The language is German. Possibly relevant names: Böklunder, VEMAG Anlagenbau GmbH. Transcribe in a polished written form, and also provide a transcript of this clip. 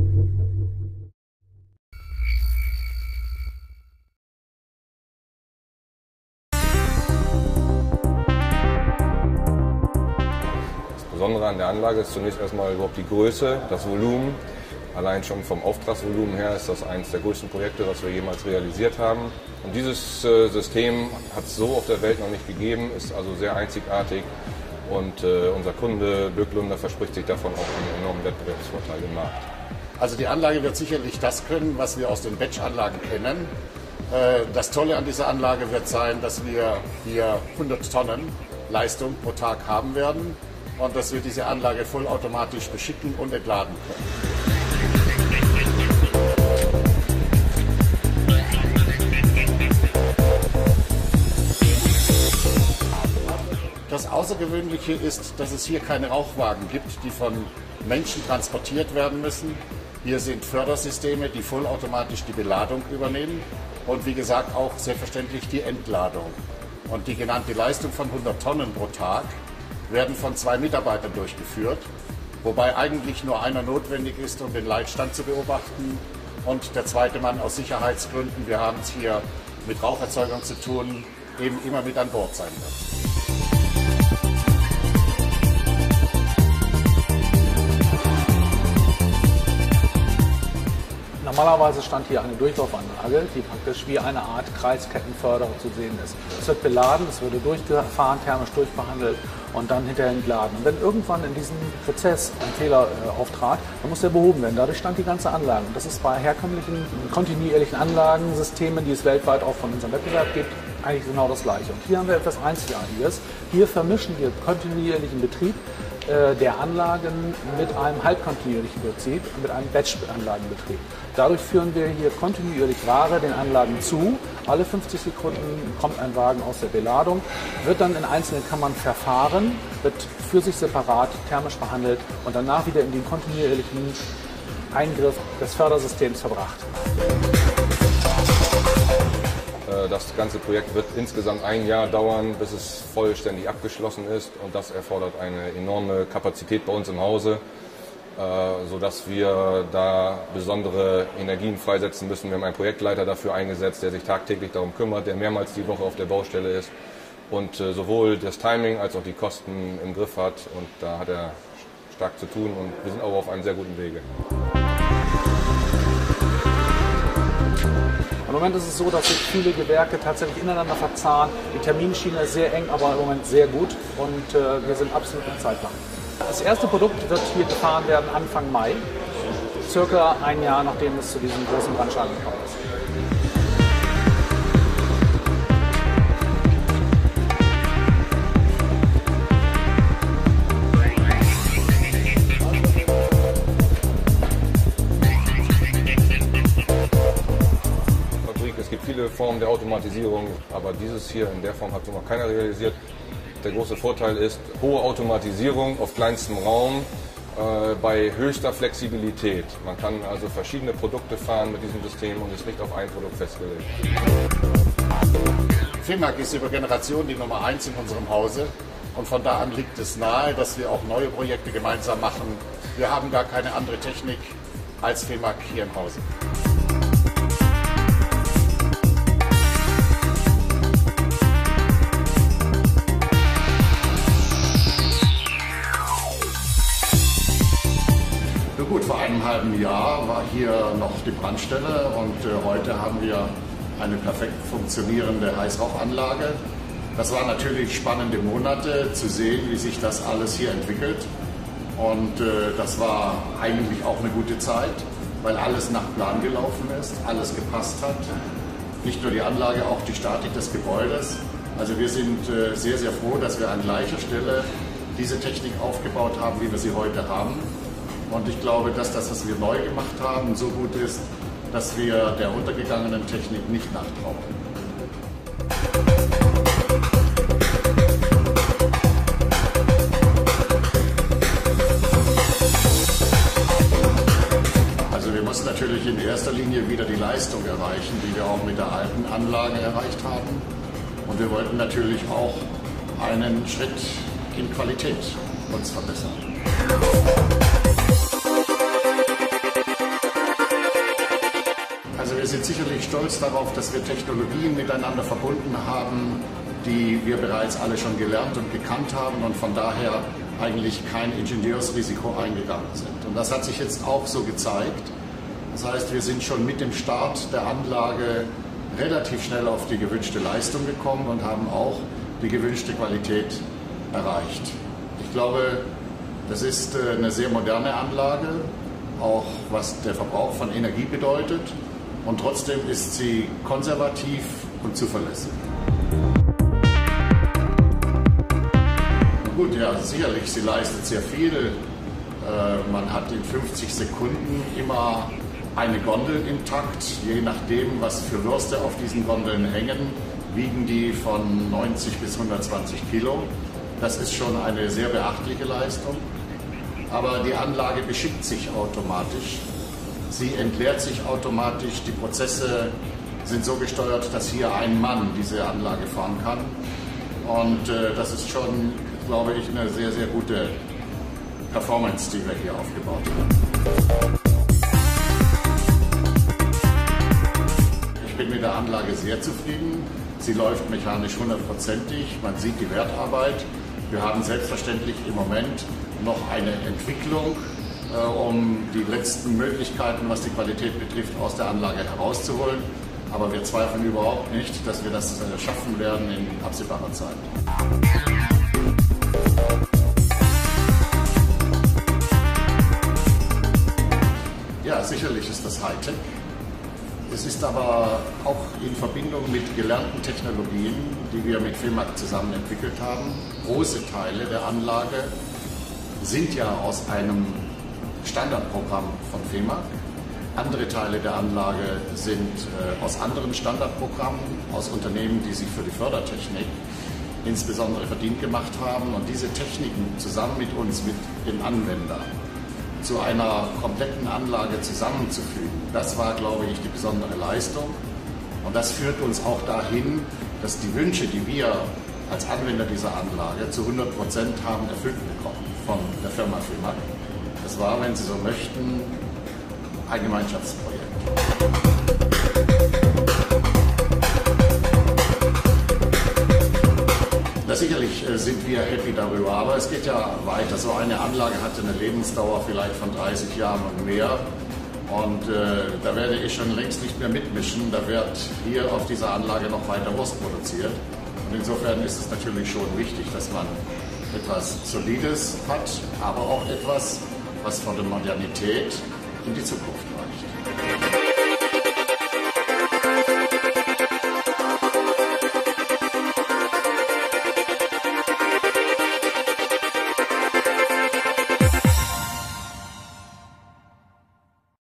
Das Besondere an der Anlage ist zunächst erstmal überhaupt die Größe, das Volumen. Allein schon vom Auftragsvolumen her ist das eines der größten Projekte, was wir jemals realisiert haben. Und dieses System hat es so auf der Welt noch nicht gegeben, ist also sehr einzigartig. Und unser Kunde Böklunder verspricht sich davon auch einen enormen Wettbewerbsvorteil im Markt. Also die Anlage wird sicherlich das können, was wir aus den Batch-Anlagen kennen. Das Tolle an dieser Anlage wird sein, dass wir hier 100 Tonnen Leistung pro Tag haben werden und dass wir diese Anlage vollautomatisch beschicken und entladen können. Das Außergewöhnliche ist, dass es hier keine Rauchwagen gibt, die von Menschen transportiert werden müssen. Hier sind Fördersysteme, die vollautomatisch die Beladung übernehmen und wie gesagt auch selbstverständlich die Entladung. Und die genannte Leistung von 100 Tonnen pro Tag werden von 2 Mitarbeitern durchgeführt, wobei eigentlich nur einer notwendig ist, um den Leitstand zu beobachten und der zweite Mann aus Sicherheitsgründen, wir haben es hier mit Raucherzeugern zu tun, eben immer mit an Bord sein wird. Normalerweise stand hier eine Durchlaufanlage, die praktisch wie eine Art Kreiskettenförderung zu sehen ist. Es wird beladen, es wird durchgefahren, thermisch durchbehandelt und dann hinterher entladen. Und wenn irgendwann in diesem Prozess ein Fehler auftrat, dann muss der behoben werden. Dadurch stand die ganze Anlage. Und das ist bei herkömmlichen, kontinuierlichen Anlagensystemen, die es weltweit auch von unserem Wettbewerb gibt, eigentlich genau das Gleiche. Und hier haben wir etwas Einzigartiges. Hier vermischen wir kontinuierlichen Betrieb der Anlagen mit einem halbkontinuierlichen Betrieb, mit einem Batch-Anlagenbetrieb. Dadurch führen wir hier kontinuierlich Ware den Anlagen zu. Alle 50 Sekunden kommt ein Wagen aus der Beladung, wird dann in einzelnen Kammern verfahren, wird für sich separat thermisch behandelt und danach wieder in den kontinuierlichen Eingriff des Fördersystems verbracht. Das ganze Projekt wird insgesamt ein Jahr dauern, bis es vollständig abgeschlossen ist. Und das erfordert eine enorme Kapazität bei uns im Hause, sodass wir da besondere Energien freisetzen müssen. Wir haben einen Projektleiter dafür eingesetzt, der sich tagtäglich darum kümmert, der mehrmals die Woche auf der Baustelle ist und sowohl das Timing als auch die Kosten im Griff hat. Und da hat er stark zu tun und wir sind auch auf einem sehr guten Wege. Im Moment ist es so, dass sich viele Gewerke tatsächlich ineinander verzahnen. Die Terminschiene ist sehr eng, aber im Moment sehr gut und wir sind absolut in Zeitplan. Das erste Produkt wird hier gefahren werden Anfang Mai, circa ein Jahr nachdem es zu diesem großen Brandschaden gekommen ist. Es gibt viele Formen der Automatisierung, aber dieses hier in der Form hat noch keiner realisiert. Der große Vorteil ist hohe Automatisierung auf kleinstem Raum bei höchster Flexibilität. Man kann also verschiedene Produkte fahren mit diesem System und ist nicht auf ein Produkt festgelegt. VEMAG ist über Generationen die Nummer 1 in unserem Hause und von da an liegt es nahe, dass wir auch neue Projekte gemeinsam machen. Wir haben gar keine andere Technik als VEMAG hier im Hause. Gut, vor einem halben Jahr war hier noch die Brandstelle und heute haben wir eine perfekt funktionierende Heißrauchanlage. Das waren natürlich spannende Monate zu sehen, wie sich das alles hier entwickelt. Und das war eigentlich auch eine gute Zeit, weil alles nach Plan gelaufen ist, alles gepasst hat. Nicht nur die Anlage, auch die Statik des Gebäudes. Also wir sind sehr, sehr froh, dass wir an gleicher Stelle diese Technik aufgebaut haben, wie wir sie heute haben. Und ich glaube, dass das, was wir neu gemacht haben, so gut ist, dass wir der untergegangenen Technik nicht nachtrauen. Also wir müssen natürlich in erster Linie wieder die Leistung erreichen, die wir auch mit der alten Anlage erreicht haben. Und wir wollten natürlich auch einen Schritt in Qualität uns verbessern. stolz darauf, dass wir Technologien miteinander verbunden haben, die wir bereits alle schon gelernt und gekannt haben und von daher eigentlich kein Ingenieursrisiko eingegangen sind. Und das hat sich jetzt auch so gezeigt. Das heißt, wir sind schon mit dem Start der Anlage relativ schnell auf die gewünschte Leistung gekommen und haben auch die gewünschte Qualität erreicht. Ich glaube, das ist eine sehr moderne Anlage, auch was der Verbrauch von Energie bedeutet. Und trotzdem ist sie konservativ und zuverlässig. Gut, ja, sicherlich, sie leistet sehr viel. Man hat in 50 Sekunden immer eine Gondel im Takt. Je nachdem, was für Würste auf diesen Gondeln hängen, wiegen die von 90 bis 120 Kilo. Das ist schon eine sehr beachtliche Leistung. Aber die Anlage beschickt sich automatisch. Sie entleert sich automatisch. Die Prozesse sind so gesteuert, dass hier ein Mann diese Anlage fahren kann. Und das ist schon, glaube ich, eine sehr, sehr gute Performance, die wir hier aufgebaut haben. Ich bin mit der Anlage sehr zufrieden. Sie läuft mechanisch hundertprozentig. Man sieht die Wertarbeit. Wir haben selbstverständlich im Moment noch eine Entwicklung, um die letzten Möglichkeiten, was die Qualität betrifft, aus der Anlage herauszuholen. Aber wir zweifeln überhaupt nicht, dass wir das schaffen werden in absehbarer Zeit. Ja, sicherlich ist das Hightech. Es ist aber auch in Verbindung mit gelernten Technologien, die wir mit VEMAG zusammen entwickelt haben. Große Teile der Anlage sind ja aus einem Standardprogramm von VEMAG. Andere Teile der Anlage sind aus anderen Standardprogrammen, aus Unternehmen, die sich für die Fördertechnik insbesondere verdient gemacht haben und diese Techniken zusammen mit uns, mit dem Anwender, zu einer kompletten Anlage zusammenzufügen. Das war, glaube ich, die besondere Leistung. Und das führt uns auch dahin, dass die Wünsche, die wir als Anwender dieser Anlage zu 100% haben erfüllt bekommen von der Firma VEMAG. Das war, wenn Sie so möchten, ein Gemeinschaftsprojekt. Na, sicherlich sind wir happy darüber, aber es geht ja weiter. So eine Anlage hatte eine Lebensdauer vielleicht von 30 Jahren und mehr. Und da werde ich schon längst nicht mehr mitmischen. Da wird hier auf dieser Anlage noch weiter Wurst produziert. Und insofern ist es natürlich schon wichtig, dass man etwas Solides hat, aber auch etwas, was von der Modernität in die Zukunft reicht.